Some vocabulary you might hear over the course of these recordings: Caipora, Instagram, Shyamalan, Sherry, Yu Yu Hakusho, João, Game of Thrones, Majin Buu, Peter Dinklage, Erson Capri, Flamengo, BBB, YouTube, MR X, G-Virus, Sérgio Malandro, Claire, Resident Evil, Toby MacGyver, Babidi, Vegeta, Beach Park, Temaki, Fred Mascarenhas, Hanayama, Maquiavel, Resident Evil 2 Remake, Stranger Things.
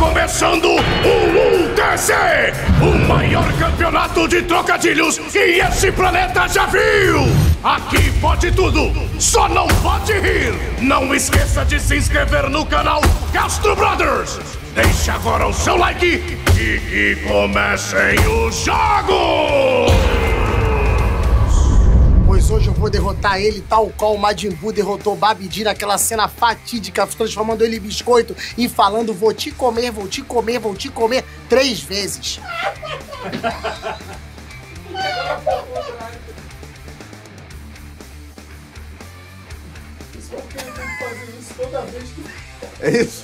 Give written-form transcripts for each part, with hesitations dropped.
começando o UTC, o maior campeonato de trocadilhos que esse planeta já viu. Aqui pode tudo, só não pode rir. Não esqueça de se inscrever no canal Castro Brothers. Deixe agora o seu like e que comecem os jogos. Hoje eu vou derrotar ele, tal qual o Majin Buu derrotou Babidi naquela cena fatídica, transformando ele em biscoito e falando, vou te comer, vou te comer, vou te comer, 3 vezes. É isso?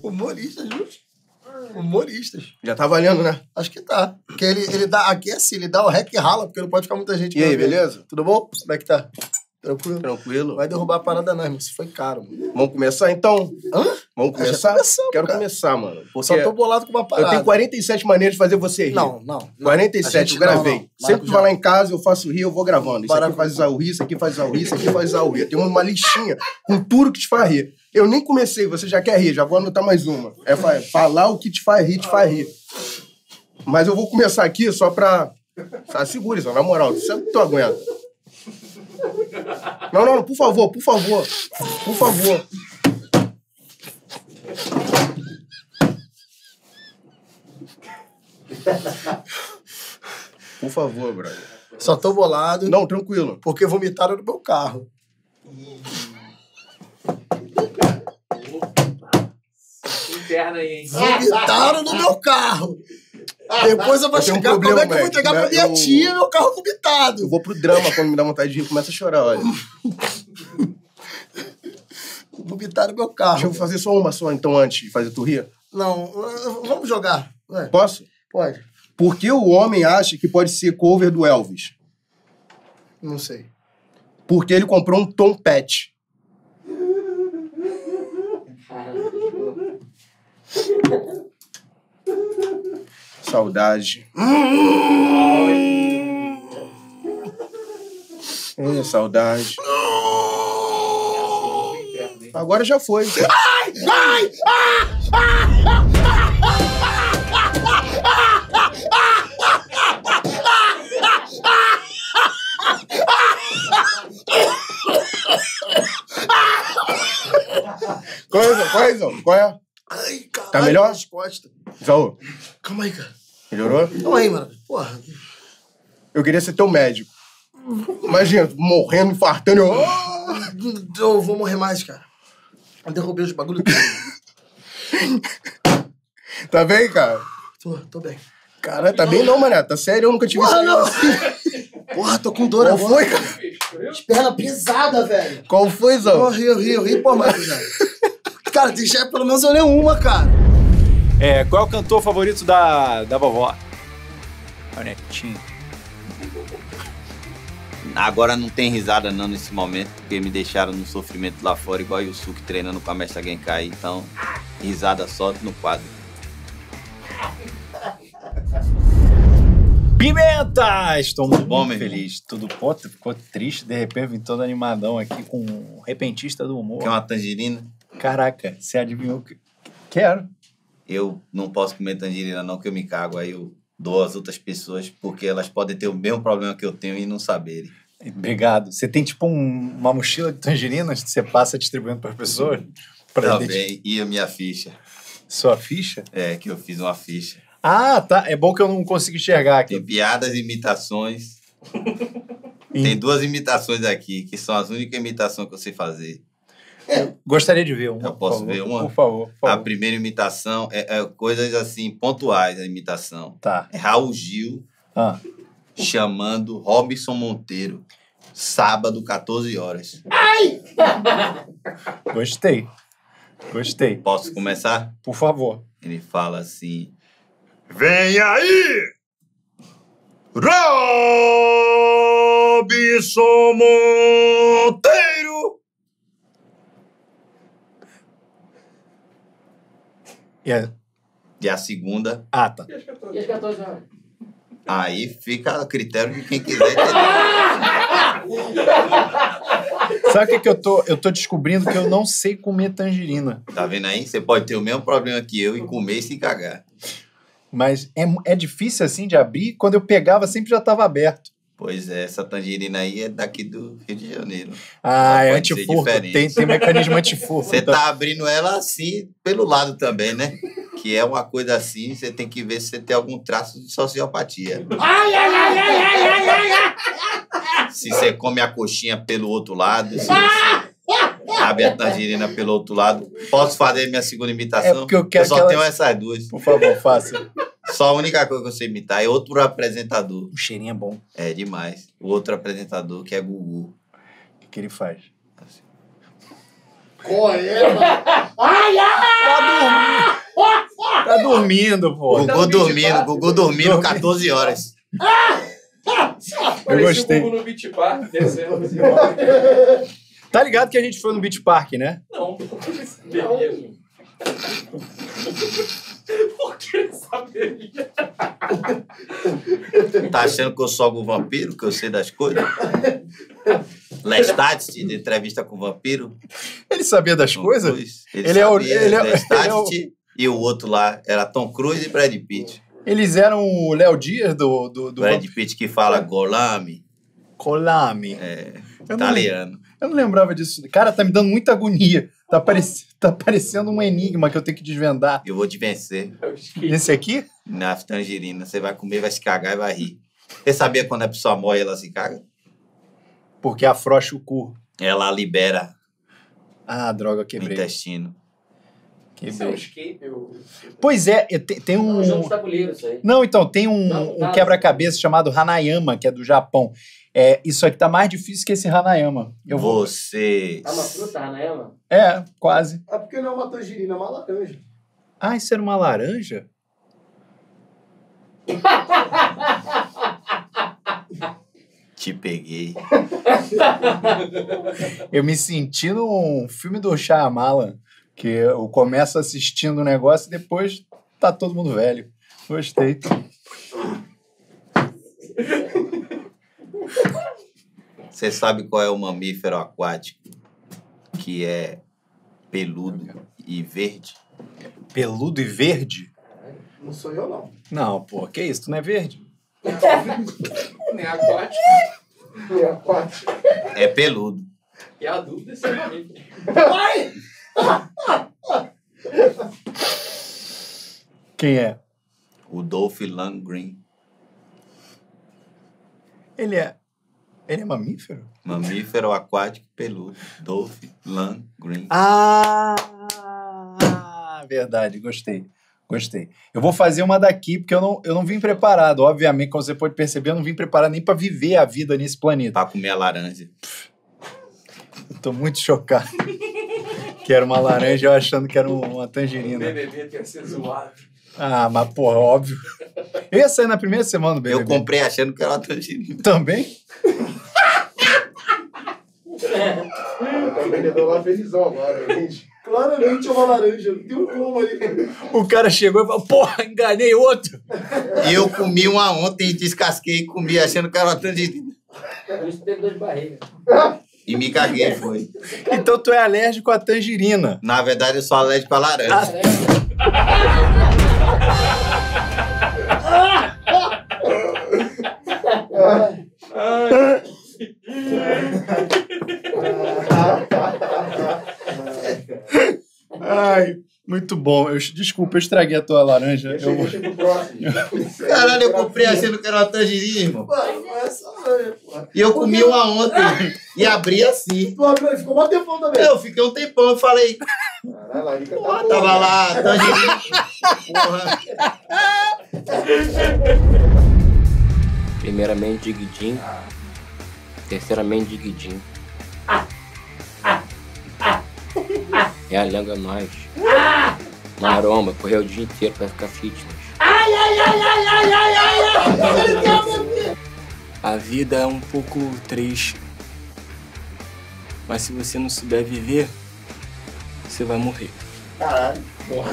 Humorista, justo. Humoristas. Já tá valendo, né? Acho que tá. Porque ele dá, aqui é assim, ele dá o rec e rala, porque não pode ficar muita gente. E aí, beleza? Tudo bom? Como é que tá? Tranquilo? Tranquilo. Vai derrubar a parada não, irmão. Isso foi caro, mano. Vamos começar, então? Hã? Vamos começar? Quero cara. Começar, mano. Porque só tô bolado com uma parada. Eu tenho 47 maneiras de fazer você rir. Não. 47, eu gravei. Não. Sempre que tu vai lá em casa, eu faço rir, eu vou gravando. Isso aqui faz Isaú rir, isso aqui faz Isaú rir, isso aqui faz Isaú rir. Eu tenho uma listinha com tudo que te faz rir. Eu nem comecei, você já quer rir, já vou anotar mais uma. É falar o que te faz rir. Mas eu vou começar aqui só pra... Tá, segura isso, na moral, você não aguenta. Não, por favor, por favor. Por favor. Por favor, brother. Só tô bolado. Não, tranquilo. Porque vomitaram no meu carro. Vomitaram no meu carro. Depois eu vou chegar, como é que eu vou entregar pra minha tia meu carro vomitado? Eu vou pro drama quando me dá vontade de rir, começa a chorar, olha. Vomitaram meu carro. Deixa eu fazer só uma só, então, antes de fazer tu rir? Não, vamos jogar. Ué. Posso? Pode. Por que o homem acha que pode ser cover do Elvis? Não sei. Porque ele comprou um Tom Pet. Saudade. Saudade. Agora já foi. Qual é? Ai, caralho, tá melhor? As costas. Isaú. Calma aí, cara. Melhorou? Calma aí, mano. Porra. Eu queria ser teu médico. Imagina, morrendo, infartando. Eu vou morrer mais, cara. Eu derrubei os bagulho tudo. Tá bem, cara? Tô bem. Cara, tá bem não, mané. Tá sério, eu nunca tive isso. Porra, tô com dor agora. Qual foi, cara? As pernas pesadas, velho. Qual foi, Isaú? Eu ri, pô, mais, velho. Cara, deixa pelo menos eu ler uma, cara. É, qual é o cantor favorito da vovó? É o Netinho. Agora não tem risada não nesse momento, porque me deixaram no sofrimento lá fora, igual o Yusuke treinando com a Mestra Genkai, então risada só no quadro. Pimenta! Estou muito bom, meu feliz. Tudo bom? Ficou triste, de repente vim todo animadão aqui com um repentista do humor. Quer uma tangerina? Caraca, você adivinhou que... Quero. Eu não posso comer tangerina não, que eu me cago. Aí eu dou às outras pessoas, porque elas podem ter o mesmo problema que eu tenho e não saberem. Obrigado. Você tem tipo uma mochila de tangerinas que você passa distribuindo para as pessoas? Também. E a minha ficha. Sua ficha? É, que eu fiz uma ficha. Ah, tá. É bom que eu não consigo enxergar aqui. Tem piadas e imitações. Tem 2 imitações aqui, que são as únicas imitações que eu sei fazer. Eu gostaria de ver uma. Eu posso ver uma? Por favor. A primeira imitação é coisas assim, pontuais, a imitação. Tá. É Raul Gil chamando Robinson Monteiro, sábado, 14 horas. Ai! Gostei. Posso começar? Por favor. Ele fala assim... Vem aí! Robinson Monteiro! E a segunda... Ah, tá. E as 14 horas? Aí fica a critério de quem quiser. Sabe o que, que eu tô? Eu tô descobrindo que eu não sei comer tangerina. Tá vendo aí? Você pode ter o mesmo problema que eu e comer e se cagar. Mas é difícil assim de abrir? Quando eu pegava, sempre já tava aberto. Pois é, essa tangerina aí é daqui do Rio de Janeiro. Ah, é antifurto. Tem mecanismo antifurto. Você tá abrindo ela assim, pelo lado também, né? Que é uma coisa assim, você tem que ver se você tem algum traço de sociopatia. Ai, ai, ai, ai, ai, ai, ai. Se você come a coxinha pelo outro lado, se você abre a tangerina pelo outro lado. Posso fazer minha segunda imitação? É porque eu quero. Eu só que tenho essas duas. Por favor, faça. Só a única coisa que eu sei imitar é outro apresentador. O cheirinho é bom. É demais. O outro apresentador que é Gugu. O que ele faz? Assim. Correndo! Tá dormindo, pô. Gugu dormindo 14 horas. Eu gostei. O Gugu no Beach Park, descendo assim, ó. Tá ligado que a gente foi no Beach Park, né? Não. Beleza. Por que ele saberia? Tá achando que eu sou o vampiro? Que eu sei das coisas? Lestat, de Entrevista com o Vampiro. Ele sabia das coisas? Ele é o Lestat e o outro lá era Tom Cruise e Brad Pitt. Eles eram o Léo Dias do Brad Pitt, que fala Golame. Golame. É, italiano. Eu não lembrava disso. Cara, tá me dando muita agonia. Tá parecendo um enigma que eu tenho que desvendar. Eu vou te vencer. Esse aqui? Na tangerina. Você vai comer, vai se cagar e vai rir. Você sabia quando a pessoa morre ela se caga? Porque afrouxa o cu. Ela libera. Ah, droga, quebrei. O intestino. Quebrei. Pois é, tem um... É um jogo de tabuleiro isso aí. Não, então, tem um quebra-cabeça chamado Hanayama, que é do Japão. É, isso aqui tá mais difícil que esse Hanayama. Você... Ah, uma fruta, Hanayama? É, quase. É porque não é uma tangerina, é uma laranja. Ah, isso era uma laranja? Te peguei. Eu me senti num filme do Shyamalan, que eu começo assistindo um negócio e depois tá todo mundo velho. Gostei. Você sabe qual é o mamífero aquático que é peludo e verde? Peludo e verde? Não sou eu, não. Não, pô, que isso? Tu não é verde? Nem aquático. Nem aquático. É peludo. E a dúvida é se é mamífero. Vai! Quem é? O Dolph Lundgren. Ele é mamífero? Mamífero aquático peludo. Dolph Lundgren. Ah! Verdade, gostei. Gostei. Eu vou fazer uma daqui, porque eu não vim preparado. Obviamente, como você pode perceber, eu não vim preparado nem pra viver a vida nesse planeta. Pra comer a laranja. Eu tô muito chocado. Que era uma laranja, eu achando que era uma tangerina. O BBB tinha sido zoado. Ah, mas porra, óbvio. Eu ia sair na primeira semana do BBB. Eu comprei achando que era uma tangerina. Também? Tá vendedor lá felizão agora, gente. Claramente é uma laranja, não tem um como ali. O cara chegou e falou, porra, enganei outro. Eu comi uma ontem, descasquei e comi achando que era uma tangerina. Por isso teve duas barrigas. E me caguei, foi. Então tu é alérgico à tangerina. Na verdade, eu sou alérgico à laranja. Ai, muito bom. Desculpa, eu estraguei a tua laranja. Deixa pro próximo. Caralho, eu comprei achando que era uma tangerina, irmão. E eu comi uma ontem e abri assim. Ficou um tempão também. Eu fiquei um tempão, eu falei. Caralho, a rica tá boa, tava né? Lá, tangerina. Porra. Primeiramente, Diguidinho. Terceiramente, Diguidinho. É a lenga nós. Maromba, correu o dia inteiro pra ficar fitness. Ai, ai, ai, ai, ai, ai, ai, ai. A vida é um pouco triste. Mas se você não souber viver, você vai morrer. Caralho, porra.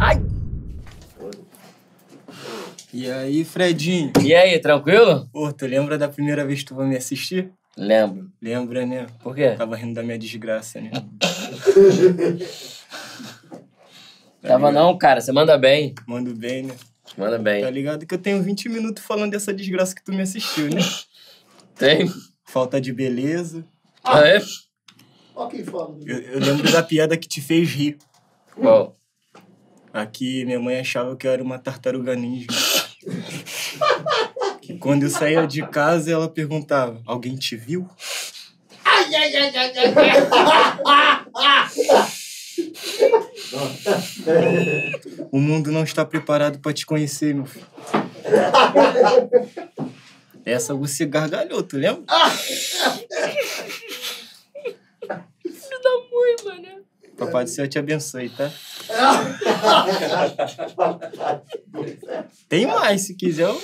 Ai! E aí, Fredinho? E aí, tranquilo? Pô, tu lembra da primeira vez que tu vai me assistir? Lembro. Lembra, né? Por quê? Tava rindo da minha desgraça, né? Tava não, cara. Você manda bem. Mando bem, né? Manda bem. Tá ligado que eu tenho 20 minutos falando dessa desgraça que tu me assistiu, né? Tem. Falta de beleza. Ah, é? Ó quem fala. Eu lembro da piada que te fez rir. Qual? Aqui, minha mãe achava que eu era uma tartaruga ninja. Que quando eu saía de casa, ela perguntava, alguém te viu? Ai, ai, ai, ai, ai. O mundo não está preparado para te conhecer, meu filho. Essa você gargalhou, tu lembra? Filho da mãe, mano. Papai do céu te abençoe, tá? Tem mais, se quiser.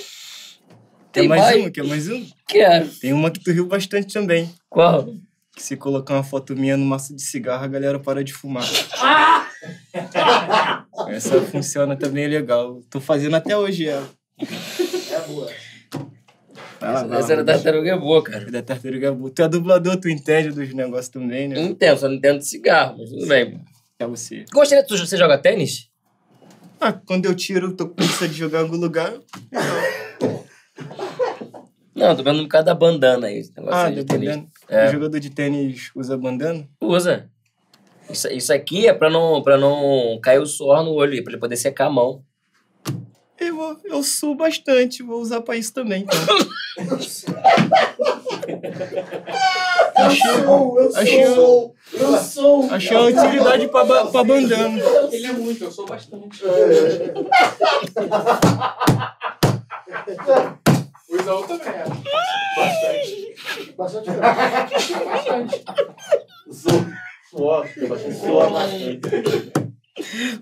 Tem mais uma? Quer mais uma? Quero. Tem uma que tu riu bastante também. Qual? Que se colocar uma foto minha no maço de cigarro, a galera para de fumar. Essa funciona também, é legal. Tô fazendo até hoje ela. É boa. Essa da tartaruga é boa, cara. Da tartaruga é boa. Tu é dublador, tu entende dos negócios também, né? Entendo, só não entendo de cigarro, mas tudo bem. É você. Gostaria que você joga tênis? Ah, quando eu tiro, tô com preguiça de jogar em algum lugar. Não, tô vendo no caso da bandana aí. Esse negócio aí de tênis. Bandana. É. O jogador de tênis usa bandana? Usa. Isso aqui é pra não cair o suor no olho, pra ele poder secar a mão. Eu suo bastante, vou usar pra isso também, então. Achei uma utilidade pra bandana. Ele é muito, eu sou bastante. O Isaú também é. Bastante. Suor bastante.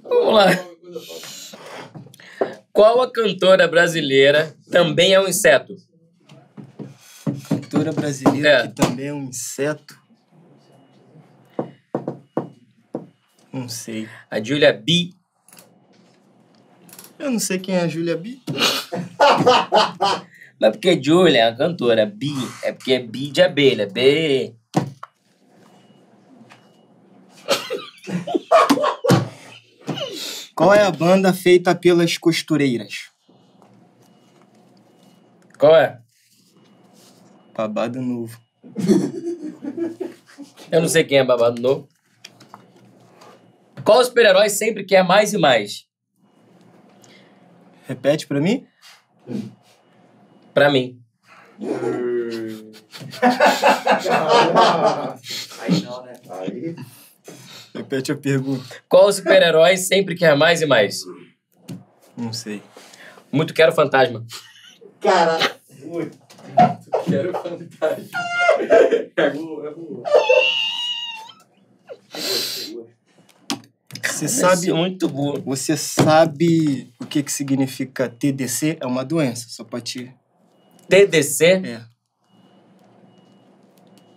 Vamos lá. Qual a cantora brasileira também é um inseto? Cantora brasileira que também é um inseto? Não sei. A Júlia B. Eu não sei quem é a Júlia B. Mas porque Júlia é uma cantora, B é porque é B de abelha, B. Qual é a banda feita pelas costureiras? Qual é? Babado Novo. Eu não sei quem é Babado Novo. Qual super-herói sempre quer mais e mais? Repete pra mim? Pra mim. Aí não, né? Aí... Repete a pergunta. Qual super-herói sempre quer mais e mais? Não sei. Muito quero fantasma. Caraca. Muito quero fantasma. É boa. Você sabe... Muito boa. Você sabe o que significa TDC? É uma doença, só pra te... TDC? É.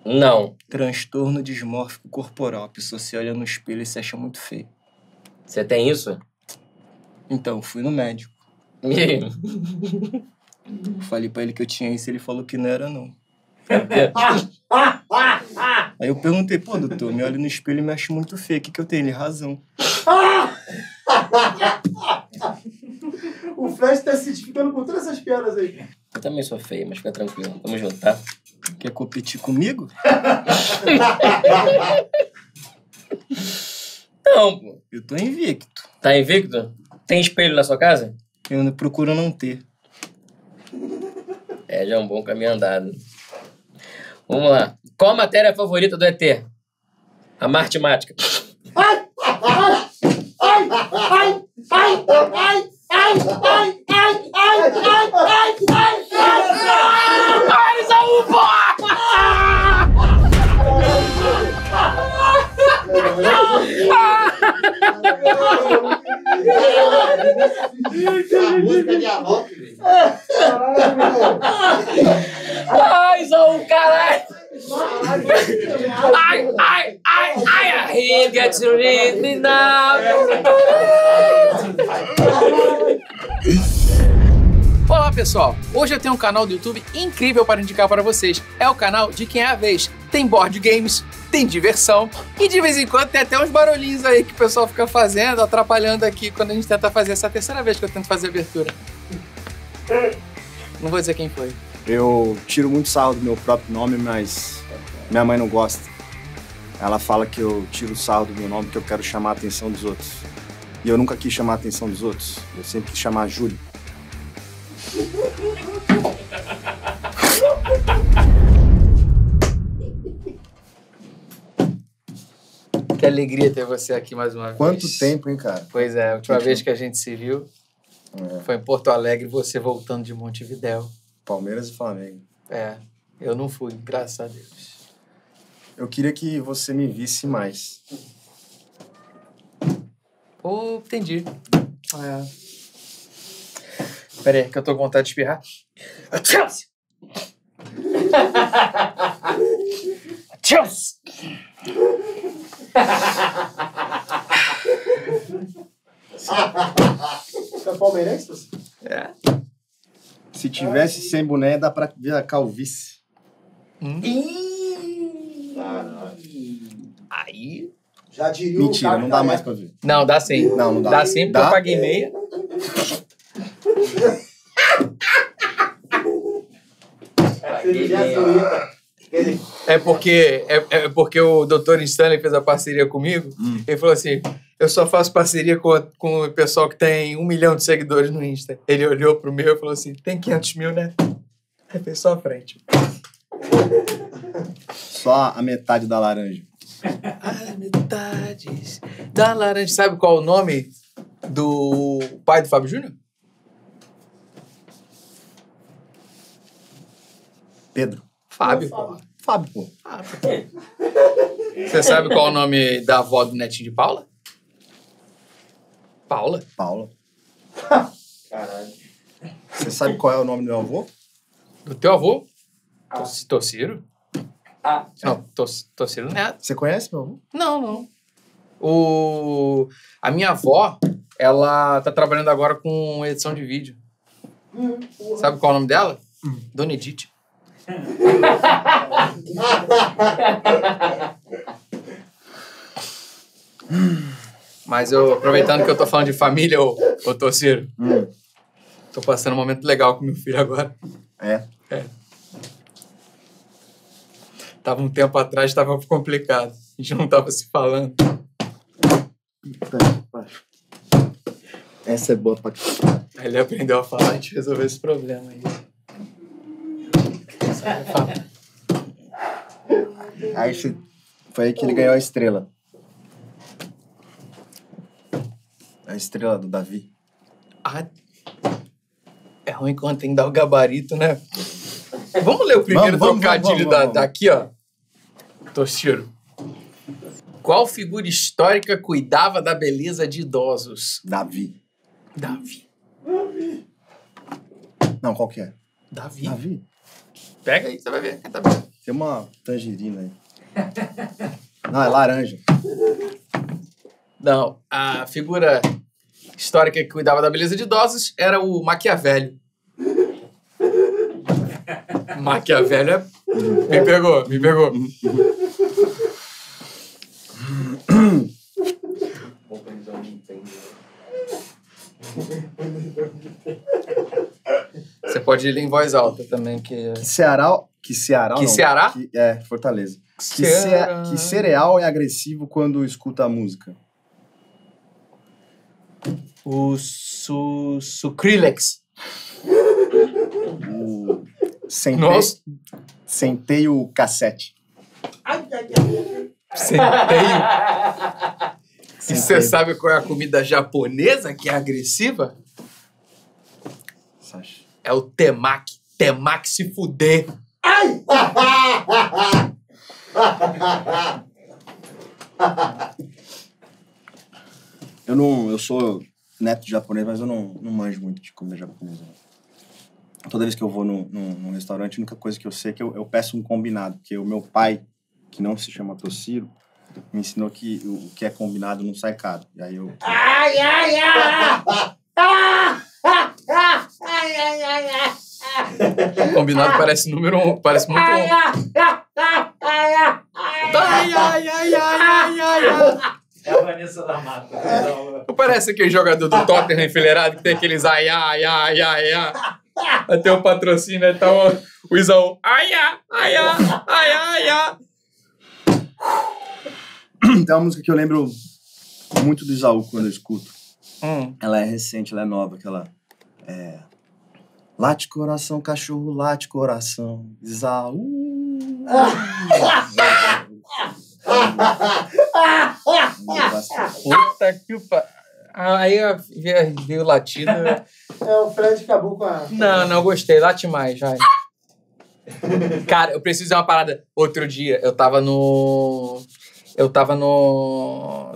Não. Transtorno dismórfico corporal. A pessoa se olha no espelho e se acha muito feio. Você tem isso? Então, fui no médico. Falei pra ele que eu tinha isso e ele falou que não era, não. Aí eu perguntei, pô, doutor, me olho no espelho e me acho muito feio. O que eu tenho? Ele, razão. O Flash tá se identificando com todas essas piadas aí. Eu também sou feio, mas fica tranquilo. Tamo junto, tá? Quer competir comigo? Não, pô. Eu tô invicto. Tá invicto? Tem espelho na sua casa? Eu ainda procuro não ter. É, já é um bom caminho andado. Vamos lá. Qual a matéria favorita do ET? A matemática. Ai, Isaú, caralho! I ain't got to read me now. Fala, Fala pessoal, hoje eu tenho um canal do YouTube incrível para indicar para vocês. É o canal de Quem é a Vez. Tem board games, tem diversão e de vez em quando tem até uns barulhinhos aí que o pessoal fica fazendo, atrapalhando aqui quando a gente tenta fazer. Essa é a terceira vez que eu tento fazer a abertura. Não vou dizer quem foi. Eu tiro muito sarro do meu próprio nome, mas minha mãe não gosta. Ela fala que eu tiro sarro do meu nome porque eu quero chamar a atenção dos outros. E eu nunca quis chamar a atenção dos outros. Eu sempre quis chamar Júlio. Que alegria ter você aqui mais uma vez. Quanto tempo, hein, cara? Pois é, a última vez que a gente se viu foi em Porto Alegre, você voltando de Montevidéu. Palmeiras e Flamengo. É, eu não fui, graças a Deus. Eu queria que você me visse mais. Oh, entendi. É. Pera aí, que eu tô com vontade de espirrar. Chelsea! Chelsea! Você é palmeirense, você? É. Se tivesse sem boné, dá pra ver a calvície. Aí... Já diria. Mentira, não dá mais pra ver. Não, dá sim. Não, não dá. Dá sim, porque eu paguei meia. É porque o Dr. Stanley fez a parceria comigo. Ele falou assim, eu só faço parceria com o pessoal que tem 1 milhão de seguidores no Insta. Ele olhou pro meu e falou assim, tem 500 mil, né? Aí fez só a frente. Só a metade da laranja. Ah, metades da laranja. Sabe qual é o nome do pai do Fábio Júnior? Pedro. Fábio, pô. Fábio, pô. Você sabe qual é o nome da avó do Netinho de Paula? Paula. Paula. Caralho. Você sabe qual é o nome do meu avô? Do teu avô? Ah. Tociro. Ah. Não, Tociro Neto. Você conhece meu avô? Não, não. A minha avó, ela tá trabalhando agora com edição de vídeo. Sabe qual é o nome dela? Dona Edith. Mas eu, aproveitando que eu tô falando de família, ô Tociro, tô passando um momento legal com meu filho agora. É? É. Tava um tempo atrás, tava complicado. A gente não tava se falando. Essa é boa pra... Aí ele aprendeu a falar e a gente resolveu esse problema aí. Aí foi aí que ele ganhou a estrela. A estrela do Davi. Ah, é ruim quando tem que dar o gabarito, né? Vamos ler o primeiro trocadilho daqui, ó. Tociro. Qual figura histórica cuidava da beleza de idosos? Davi. Não, qual que é? Davi. Pega aí, você vai ver. Tá bom. Tem uma tangerina aí. Não, é laranja. Não, a figura histórica que cuidava da beleza de idosos era o Maquiavel. Maquiavel me pegou. Você pode ir em voz alta também, que... Fortaleza. Que cereal é agressivo quando escuta a música? O Sucrílex. Centeio cassete. Centeio? E você sabe qual é a comida japonesa que é agressiva? Sashi. É o temaki. Temaki se fuder. Ai! Eu sou neto de japonês, mas eu não manjo muito de comida japonesa. Toda vez que eu vou num restaurante, a única coisa que eu sei é que eu peço um combinado. Porque o meu pai, que não se chama Tociro, me ensinou que o que é combinado não sai caro. E aí eu... Ai, ai, ai! Ai, ai, ai, ai! Combinado parece número 1, parece muito bom. É a Vanessa da Mata. Não parece aquele jogador do Tottenham enfileirado que tem aqueles ai, ai, ai, ai, ai. Até o patrocínio, aí tá o Isaú. Ai, ai, ai, ai, ai, ai. Tem uma música que eu lembro muito do Isaú quando eu escuto. Ela é recente, ela é nova, aquela... É... Late coração, cachorro, late coração. Isaú... Puta que pariu. Aí veio o Latino. É, o Fred acabou com a... Não, gostei. Late mais, vai. Cara, eu preciso de uma parada. Outro dia, eu tava no...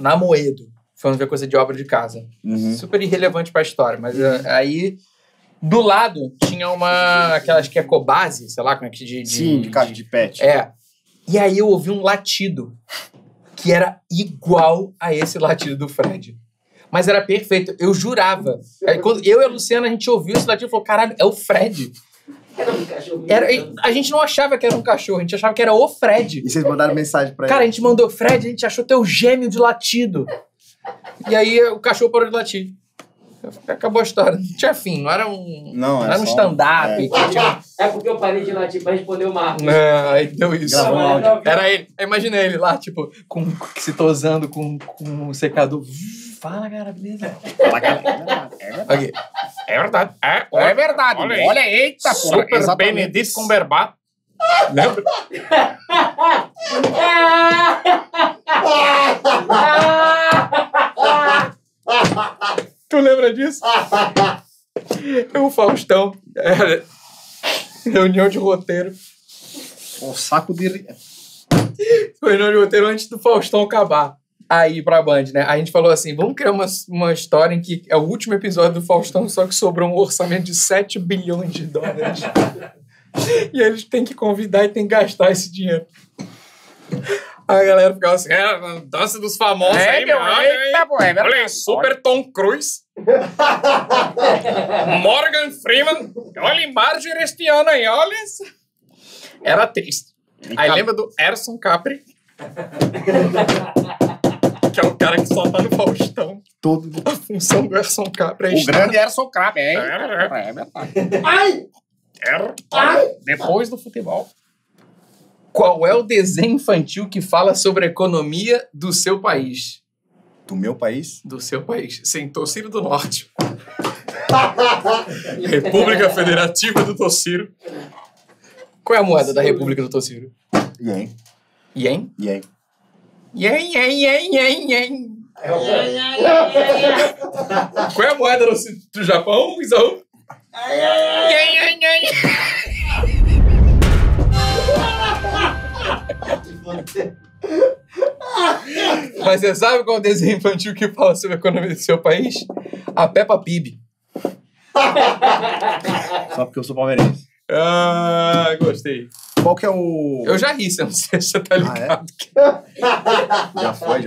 Na Moedo. Falando de coisa de obra de casa. Super irrelevante pra história. Mas aí... Do lado, tinha uma... Aquelas que é cobase, sei lá, como é que... Sim, de caixa de pet. É. E aí eu ouvi um latido que era igual a esse latido do Fred. Mas era perfeito. Eu jurava. Aí, quando eu e a Luciana, a gente ouviu esse latido e falou, caralho, é o Fred. Era um cachorro. A gente não achava que era um cachorro. A gente achava que era o Fred. E vocês mandaram mensagem pra ele? Cara, a gente mandou Fred, a gente achou teu gêmeo de latido. E aí o cachorro parou de latir. Acabou a história. Não tinha fim. Não era um... Não, era um stand-up. É porque eu parei de latir pra responder o Marcos. Não, aí deu isso. Era ele. Imagina ele lá, tipo, se tosando com um secador. Fala, cara, beleza. Fala, cara. É verdade. É verdade. Olha aí. Eita, super Benedito com Berbato. Lembra? Tu lembra disso? O Faustão. Reunião de roteiro. Um saco de... Reunião de roteiro antes do Faustão acabar. Aí, pra Band, né? A gente falou assim, vamos criar uma história em que é o último episódio do Faustão, só que sobrou um orçamento de 7 bilhões de dólares. E eles têm que convidar e têm que gastar esse dinheiro. A galera ficava assim, dança dos famosos aí, meu amigo. Olha, super Tom Cruise. Morgan Freeman. Olha, Marjorie este ano aí, olha. Era triste. Aí lembra do Erson Capri. Que é o cara que só tá no Faustão. A função do Erson Capri é o grande Erson Capri, hein? Depois do futebol. Qual é o desenho infantil que fala sobre a economia do seu país? Do meu país? Do seu país. Sim, Tociro do Norte. República Federativa do Tociro. Qual é a moeda da República do Tociro? Yen. Yen? Yen. Yen, yen, yen, yen, yen. Qual é a moeda do Japão, Isaú? Yen, yen, yen. Mas você sabe qual é o desenho infantil que fala sobre a economia do seu país? A Peppa Pig. Só porque eu sou palmeirense. Ah, gostei. Qual que é o... Eu já ri, você não sei se você tá ligado. Ah, é? Já foi.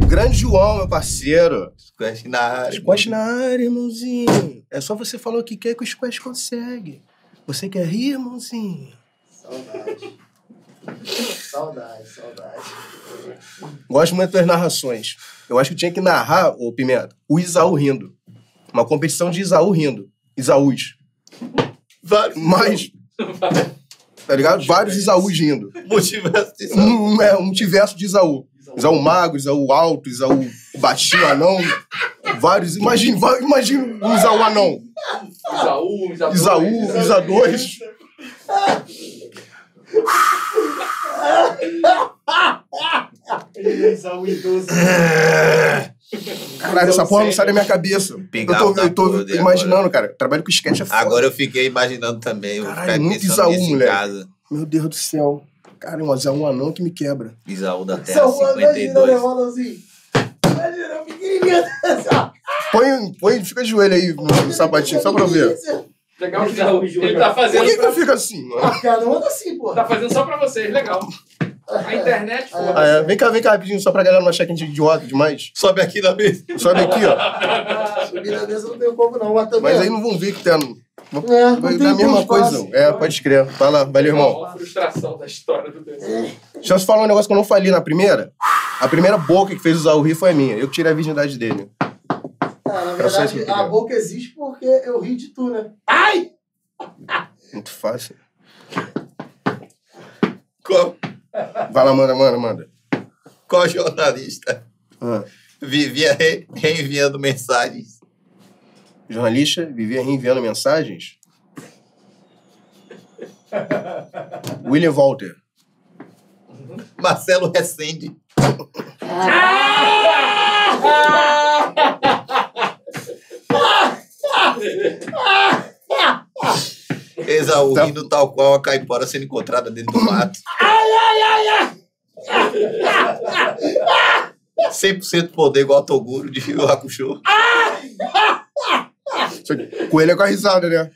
O grande João, meu parceiro. Squash na área. Squash na área, irmãozinho. É só você falar o que quer que o Squash consegue. Você quer rir, irmãozinho? Saudade. Saudade. Gosto muito das narrações. Eu acho que tinha que narrar, ô Pimenta, o Isaú rindo. Uma competição de Isaú rindo. Isaús. Mas... Tá ligado? Vários Isaús rindo. Multiverso de Isaú. É, um multiverso de Isaú. Isaú magro, Isaú alto, Isaú baixinho, anão. Vários. Imagina um Isaú anão. Isaú, Isa 2. Isaú idoso. Caralho, essa porra não sai da minha cabeça. Eu tô imaginando, agora. Cara. Trabalho com sketch é foda. Agora eu fiquei imaginando também. Caralho, muito Isaú, moleque. Casa. Meu Deus do céu. Cara, um Isaú anão que me quebra. Isaú da Terra 52. Imagina, eu fiquei imaginando. Põe, fica de joelho aí no sapatinho, só pra eu ver. Legal, ele tá fazendo. Por que eu fico assim, mano? Ah, cara, não anda assim, pô. Tá fazendo só pra vocês, legal. A internet, pô. É. Vem cá rapidinho, só pra galera não achar que a gente é idiota demais. Sobe aqui na mesa. Sobe aqui, ó. Subir na mesa não tem como, não. Mas aí não vão ver que tem Vai dar a mesma coisa. É, pode crer. Vai lá, valeu, irmão. É uma frustração da história do desenho. Deixa eu falar um negócio que eu não falei na primeira. A primeira boca que fez usar o rir foi a minha. Eu que tirei a virgindade dele. Ah, na verdade, a boca existe porque eu ri de tu, né? Ai! Muito fácil. Qual? Vai lá, manda. Qual jornalista? Vivia reenviando mensagens. Jornalista vivia reenviando mensagens? William Walter. Marcelo Resende. Esaú rindo tal qual a caipora sendo encontrada dentro do mato. 100% poder igual ao Toguro de Yu Yu Hakusho. Coelho é com a risada, né?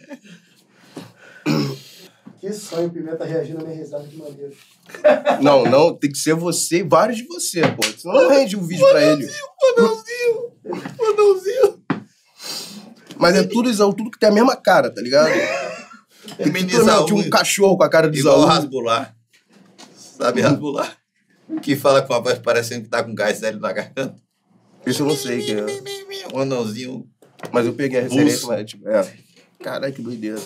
Que sonho, Pimenta reagindo a minha risada de maneiro. Não, tem que ser você e vários de você, pô. Senão não rende um vídeo pra ele. Manãozinho. Mas é tudo que tem a mesma cara, tá ligado? Tinha um cachorro com a cara do Isaú. Igual Rasbular. Sabe Rasbular? Que fala com a voz parecendo que tá com gás hélio na garganta. Isso eu não sei que é. Um anãozinho. Mas eu peguei a referência, mas tipo, Caralho, que doideira.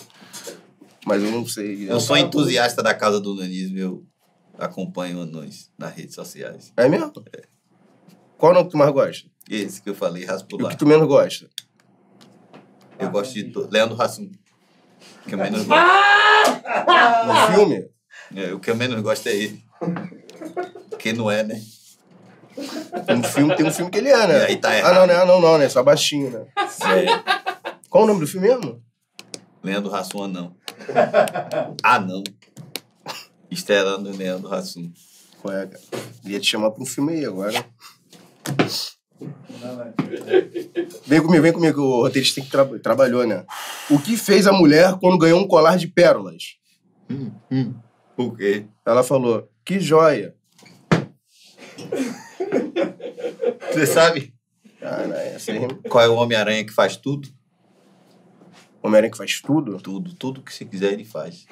Mas eu não sei. Eu sou entusiasta da causa do nanismo, eu acompanho anões nas redes sociais. É mesmo? É. Qual o nome que tu mais gosta? Esse que eu falei, Raspular. O que tu menos gosta? Eu gosto de Leandro Hassum. O que eu menos gosto. No filme? É, o que eu menos gosto é ele. Porque não é, né? Tem um filme que ele é, né? E aí tá errado. Não, né? Só baixinho, né? É. Qual o nome do filme mesmo? Leandro Hassum Anão. Anão. Esterando o Leandro Hassum. Qual é, cara? Ia te chamar pra um filme aí agora. Vem comigo, que o roteirista tem que trabalhou, né? O que fez a mulher quando ganhou um colar de pérolas? O quê? Ela falou, que joia. Você sabe? Qual é o Homem-Aranha que faz tudo? Homem-Aranha que faz tudo? Tudo que você quiser ele faz.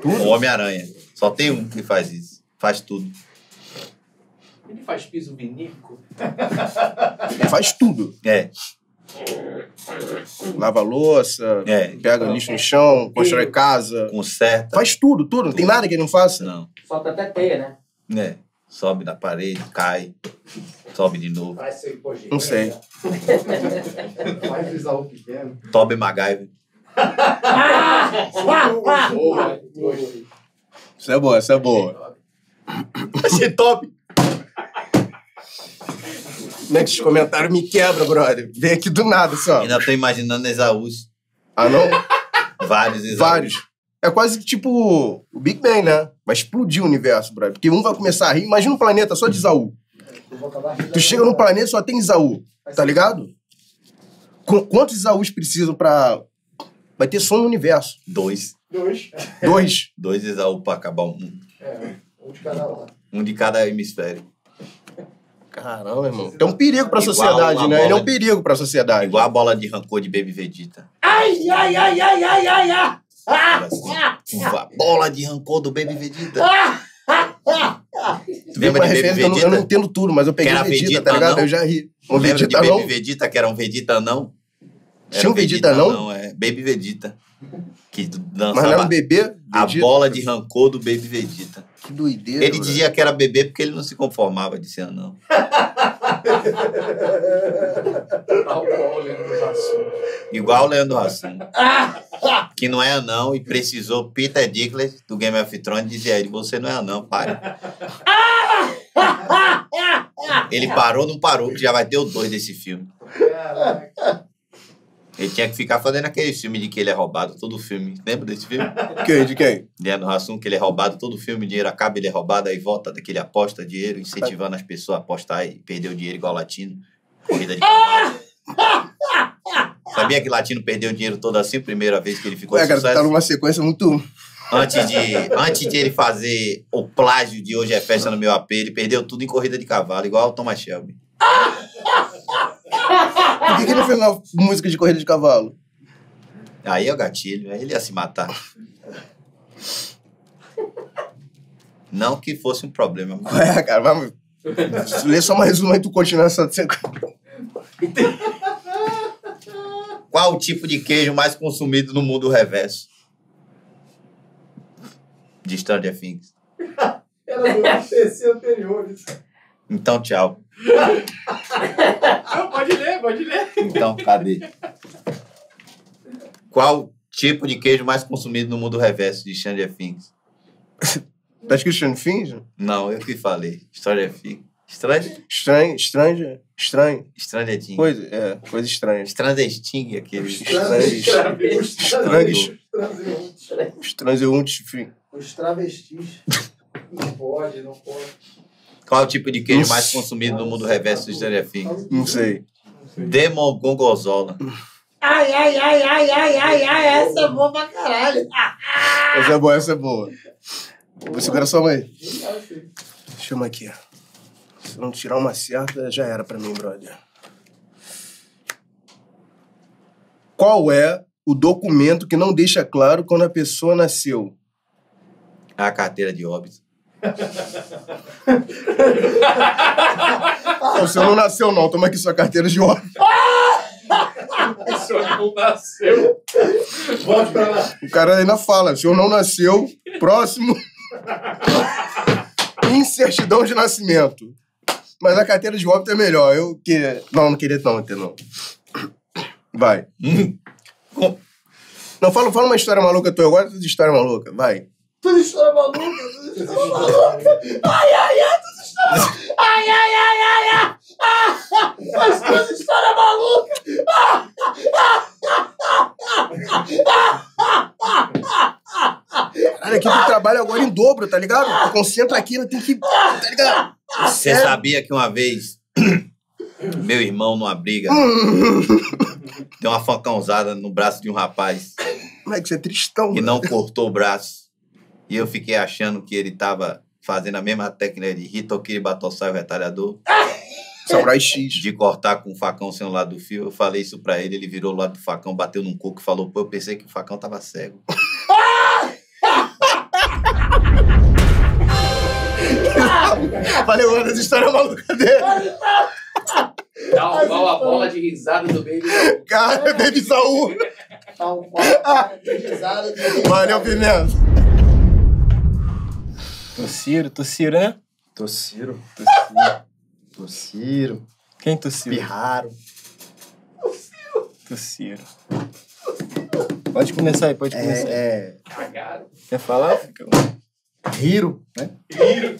Tudo? O Homem-Aranha. Só tem um que faz isso. Faz tudo. Ele faz piso vinílico? Ele faz tudo. É. Lava a louça, pega lixo no chão, constrói casa. Conserta. Faz tudo. Não tem nada que ele não faça? Não. Falta até teia, né? É. Sobe na parede, cai, sobe de novo. Vai ser hipogênio. Não sei. Vai frisar o pequeno. Toby MacGyver. Isso é boa. Achei top. Como é que esses comentários me quebram, brother? Vem aqui do nada, só. Ainda tô imaginando Esaús. Ah, não? Vários Esaús. Vários. É quase que tipo o Big Bang, né? Vai explodir o universo, brother. Porque um vai começar a rir. Imagina um planeta só de Isaú. Tu chega num planeta só tem Isaú. Tá ligado? Quantos Isaús precisam pra... Vai ter som no universo. Dois. Dois Esaú pra acabar o mundo. Um de cada lado. Um de cada hemisfério. Caramba, irmão. É um perigo pra sociedade, né? Ele é um perigo pra sociedade. Igual a bola de rancor de Baby Vegeta. Ai! Assim, bola de rancor do Baby Vegeta. Tu lembra de Baby Vegeta? Eu não entendo tudo, mas eu peguei o Vegeta, tá ligado? Eu já ri. Lembra de Baby Vegeta, que era um Vegeta anão? Tinha um Vegeta anão? Não, é Baby Vegeta. Que dançava. Mas não era um bebê? A bola de rancor do Baby Vegeta. Que doideira. Ele dizia que era bebê porque ele não se conformava de ser anão. Igual o Leandro Hassum. Que não é anão e precisou Peter Dinklage do Game of Thrones dizer a ele, você não é anão, pare. Ele não parou, que já vai ter o 2 desse filme. Ele tinha que ficar fazendo aquele filme de que ele é roubado todo filme. Lembra desse filme? De quem? Leandro Hassum, que ele é roubado todo filme, dinheiro acaba, ele é roubado, aí volta, daquele aposta dinheiro, incentivando as pessoas a apostar e perder o dinheiro igual o Latino. Corrida de Sabia que Latino perdeu o dinheiro todo assim, primeira vez que ele ficou sucesso? Cara, tá numa sequência muito... Antes de ele fazer o plágio de Hoje é Festa no Meu AP, ele perdeu tudo em corrida de cavalo, igual o Thomas Shelby. Por que ele fez uma música de corrida de cavalo? Aí é o gatilho, ele ia se matar. Não que fosse um problema. Ué, cara, vamos... Lê só mais uma e tu continua essa... Qual o tipo de queijo mais consumido no mundo reverso? De Stranger Things. Era do UTC anterior. Então, tchau. Não, pode ler, pode ler. Então, cadê? Qual tipo de queijo mais consumido no mundo reverso de Stranger Things? Tá escrito Stranger Things? Não, eu que falei. Stranger Things. Stranger? Estranho, estranho, estranho. Estrangetinho. Coisa, é, coisa estranha. Estrangestinho, aquele. Os transeuntes, enfim. Os travestis. Não pode, não pode. Qual o tipo de queijo mais consumido no mundo reverso de Stranger Things? Não sei. Demon Gongozola. Ai, ai, ai, ai, ai, ai, ai, essa é boa pra caralho. Essa é boa, essa é boa. Vou segurar sua mãe. Chama aqui, ó. Se não tirar uma certa, já era pra mim, brother. Qual é o documento que não deixa claro quando a pessoa nasceu? A carteira de óbito. Não, você não nasceu, não. Toma aqui sua carteira de óbito. O senhor não nasceu. Volte pra lá. O cara ainda fala, o senhor não nasceu. Próximo. Incertidão de nascimento. Mas a carteira de óbito é melhor. Eu que... Não, não queria tanto, não. Vai. Não, fala uma história maluca tua. Eu gosto de história maluca. Vai. Tudo história maluca. Tudo história maluca. Ai, ai, ai. Tudo história maluca. Ai, ai, ai, ai, ai. Mas tudo história maluca. Caralho, aqui tu trabalha agora em dobro, tá ligado? Tu concentra aqui, tem que... Tá ligado? Você sabia que uma vez meu irmão numa briga deu uma facãozada no braço de um rapaz. Moleque, você é tristão. Que não cortou o braço. E eu fiquei achando que ele tava fazendo a mesma técnica de Hitokiri Batosai, o retalhador. Samurai X. De cortar com o facão sem o lado do fio. Eu falei isso pra ele, ele virou o lado do facão, bateu num coco e falou, pô, eu pensei que o facão tava cego. Valeu, Ana, essa história maluca dele. Tal qual a bola de risada do Baby. Cara, Baby Isaú. Tal qual a bola de risada do Baby. Valeu, Pimenta. Tossiro, né? Tossiro. Quem tossiu? Pirraro. Tossiro. Pode começar aí, pode começar. É. Cagaram. Quer falar? Fica. Hiro, né? Hiro.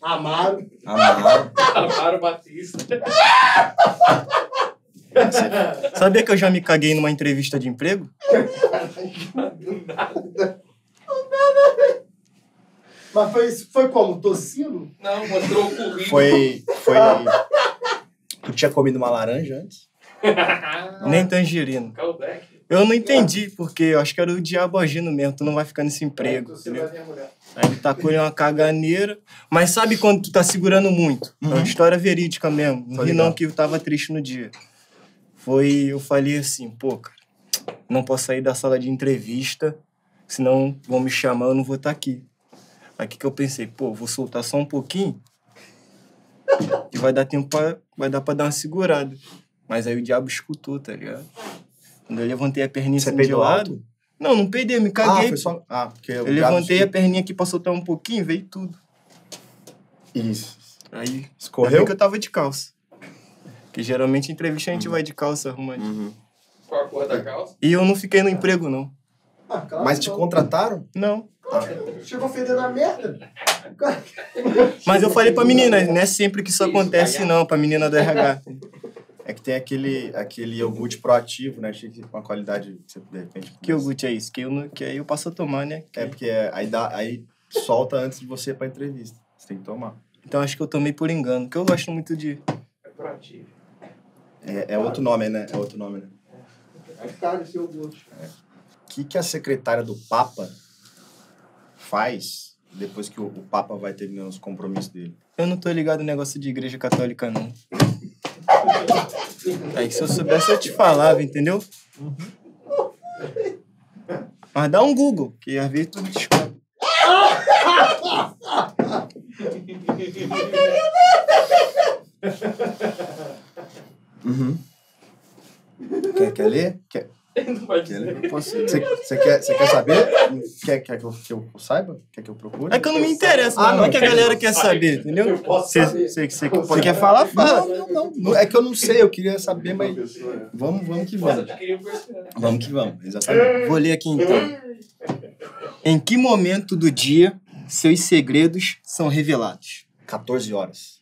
Amaro Batista. Sabia que eu já me caguei numa entrevista de emprego? Do nada. Mas foi como? Tossindo? Não, mostrou o currículo. Foi... Tu tinha comido uma laranja antes? Nem tangerina. Callback. Eu não entendi, porque eu acho que era o diabo agindo mesmo. Tu não vai ficar nesse emprego, entendeu? Aí ele tacou uma caganeira. Mas sabe quando tu tá segurando muito? É uma história verídica mesmo. E não que eu tava triste no dia. Eu falei assim, pô, cara, não posso sair da sala de entrevista, senão vão me chamar, eu não vou estar aqui. Aí que eu pensei, pô, vou soltar só um pouquinho e vai dar tempo pra... Vai dar pra dar uma segurada. Mas aí o diabo escutou, tá ligado? Quando eu levantei a perninha assim de lado... Não, não peidei, me caguei. Ah, foi só... porque eu levantei a perninha aqui pra soltar um pouquinho, veio tudo. Isso. Aí, escorreu que eu tava de calça. Porque geralmente em entrevista a gente vai de calça arrumadinha. Qual a cor da calça? E eu não fiquei no emprego, não. Ah, claro. Mas te contrataram? Não. Chegou fedendo a merda. Mas eu falei pra menina, não é sempre que isso acontece, não, pra menina do RH. É que tem aquele iogurte proativo, né? Achei que com uma qualidade, de repente... Que iogurte é isso? Que aí eu passo a tomar, né? É porque aí solta antes de você ir pra entrevista. Você tem que tomar. Então acho que eu tomei por engano, que eu gosto muito de... É proativo. É outro nome, né? É caro esse iogurte. O que a secretária do Papa faz depois que o Papa vai terminando os compromissos dele? Eu não tô ligado no negócio de igreja católica, não. Aí se eu soubesse, eu te falava, entendeu? Mas dá um Google, que às vezes tu me descobre. Uhum. Quer ler? Quer? Não pode ler. Você quer saber? Quer que eu saiba? Quer que eu procure? É que eu não me interesso. Ah, não é que a galera quer saber, entendeu? Eu posso saber. Você quer falar? Fala. Não. É que eu não sei, eu queria saber, mas... Vamos que vamos. Vamos que vamos, exatamente. Vou ler aqui então. Em que momento do dia seus segredos são revelados? 14 horas.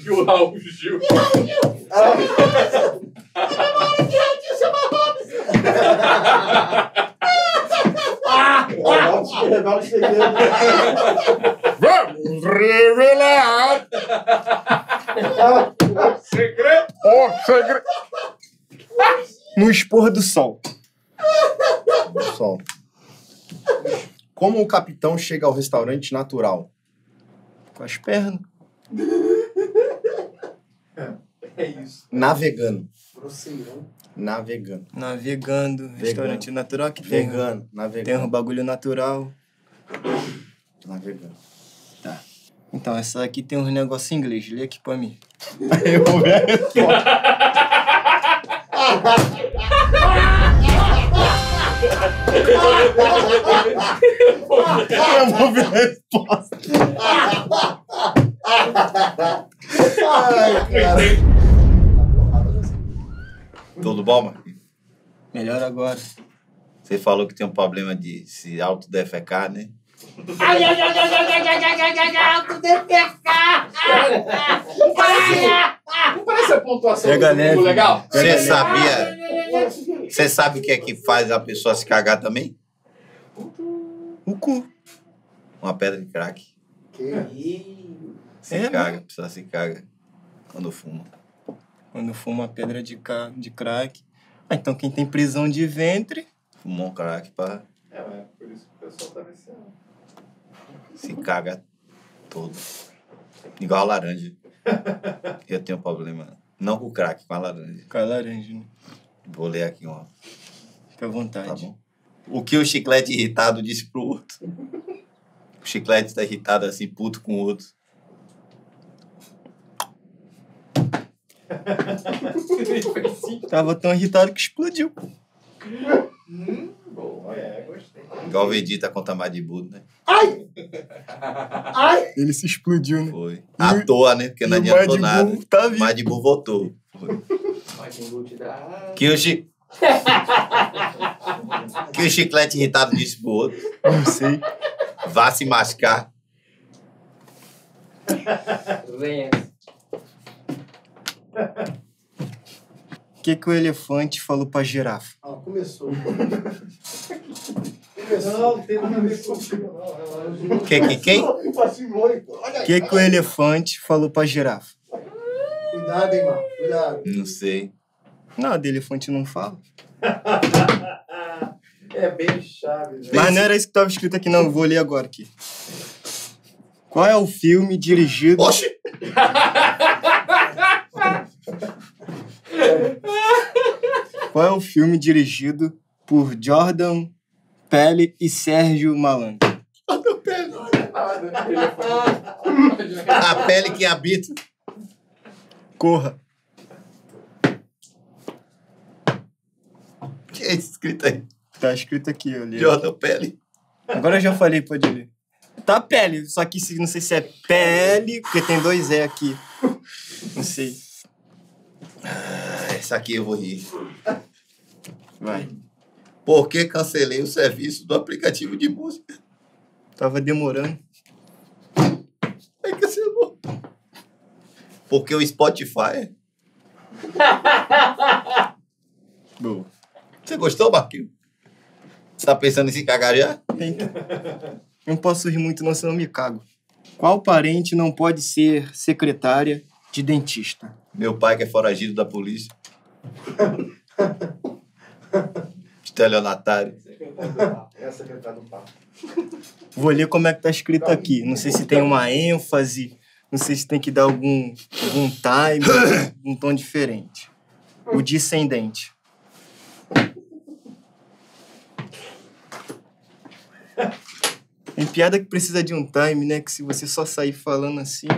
Que o Raul Gil. Vamos revelar o segredo. No expor do sol. Como o capitão chega ao restaurante natural? Com as pernas. É isso. Navegando. Navegando. Navegando. Restaurante natural que tem. Vegano. Navegando. Tem um bagulho natural. Navegando. Tá. Então, essa aqui tem uns negócios em inglês. Lê aqui pra mim. Eu vou ver a resposta. Eu vou ver a resposta. Ai, cara. Tudo bom, mano? Melhor agora. Você falou que tem um problema de se autodefecar, né? Autodefecar! Não parece a pontuação do legal? Você sabia... Você sabe o que é que faz a pessoa se cagar também? O cu. Uma pedra de crack. Se caga, a pessoa se caga quando fuma. Quando fuma uma pedra de crack. Ah, então quem tem prisão de ventre... Fumou um crack pra... É, mas é por isso que o pessoal tá nesse ano. Se caga todo. Igual a laranja. Eu tenho um problema. Não com o crack, com a laranja. Com a laranja, né? Vou ler aqui, ó. Fica à vontade. Tá bom. O que o chiclete irritado disse pro outro? O chiclete tá irritado assim, puto com o outro. Tava tão irritado que explodiu, pô. Boa, gostei. Igual o Vegeta contra Majin Buu, né? Ai! Ai! Ele se explodiu, né? Foi. À toa, né? Porque não adiantou nada. Tá vivo. Majin Buu voltou. Foi. Que o chiclete irritado disse pro outro. Não sei. Vá se mascar. O que o elefante falou pra girafa? Ah, começou. Não, tem nada a ver com o quem? O que o elefante falou pra girafa? Cuidado, hein, mano. Cuidado. Não sei. Não, de elefante não fala. É bem chave. Né? Mas não era isso que estava escrito aqui, não. Vou ler agora aqui. Qual é o filme dirigido... Oxi! Qual é o filme dirigido por Jordan Peele e Sérgio Malandro? Jordan Peele. A pele que habita. Corra. O que é escrito aí? Tá escrito aqui, eu li. Jordan Peele. Agora eu já falei, pode ler. Tá Pele, só que não sei se é Pele, porque tem dois E aqui. Não sei. Ah, essa aqui eu vou rir. Vai. Por que cancelei o serviço do aplicativo de música? Tava demorando. Aí cancelou. Porque o Spotify... Boa. Você gostou, Marquinhos? Você tá pensando em se cagar já? Não posso rir muito, não, senão eu me cago. Qual parente não pode ser secretária de dentista? Meu pai que é foragido da polícia. Estelionatário. É a secretária do papo. Vou ler como é que tá escrito aqui. Não sei se tem uma ênfase... Não sei se tem que dar algum time, um tom diferente. O descendente. Tem piada que precisa de um time, né? Que se você só sair falando assim...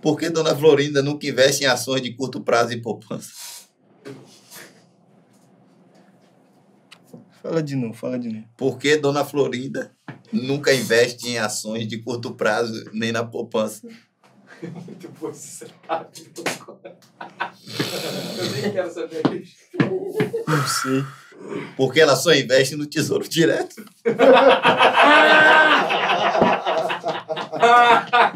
Por que Dona Florinda nunca investe em ações de curto prazo e poupança? Fala de novo. Por que Dona Florinda nunca investe em ações de curto prazo nem na poupança? Muito bom esse setup. Eu nem quero saber disso. Não sei. Por que ela só investe no Tesouro Direto? Ah,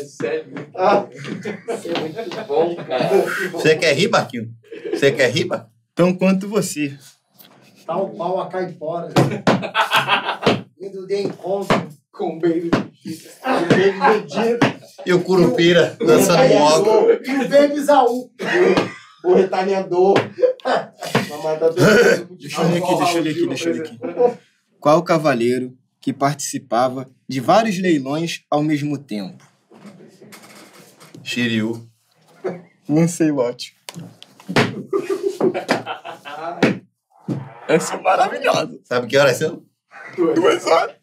isso é muito bom, cara. Você quer rir, Marquinho? Você quer rir, Marquinho? Tão quanto você. Tal pau a Caipora. E do dia encontro com o Baby Vegeta. E o Curupira dançando moca. E o Baby Isaú. O retalhador. Deixa eu ver aqui. Qual cavaleiro que participava de vários leilões ao mesmo tempo? Shiryu. Lancelote. Essa é maravilhosa. Sabe que horas são? 2 horas.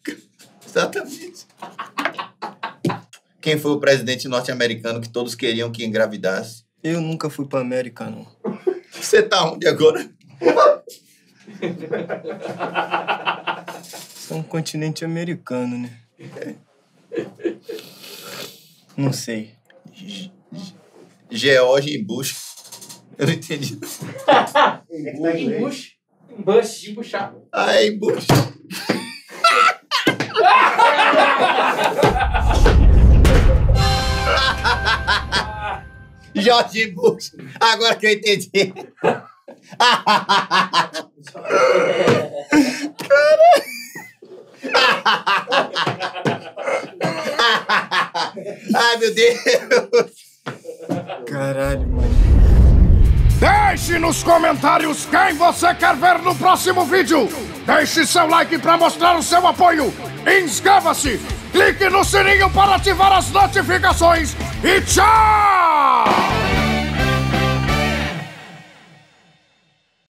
Exatamente. Quem foi o presidente norte-americano que todos queriam que engravidasse? Eu nunca fui pra América, não. Você tá onde agora? É um continente americano, né? Não sei. George Bush. Eu não entendi. Bush? Bush, de buchar. Ah, é Bush. George Bush. Agora que eu entendi. Caralho. Ai, meu Deus! Caralho, mano. Deixe nos comentários quem você quer ver no próximo vídeo. Deixe seu like pra mostrar o seu apoio. Inscreva-se, clique no sininho para ativar as notificações. E tchau!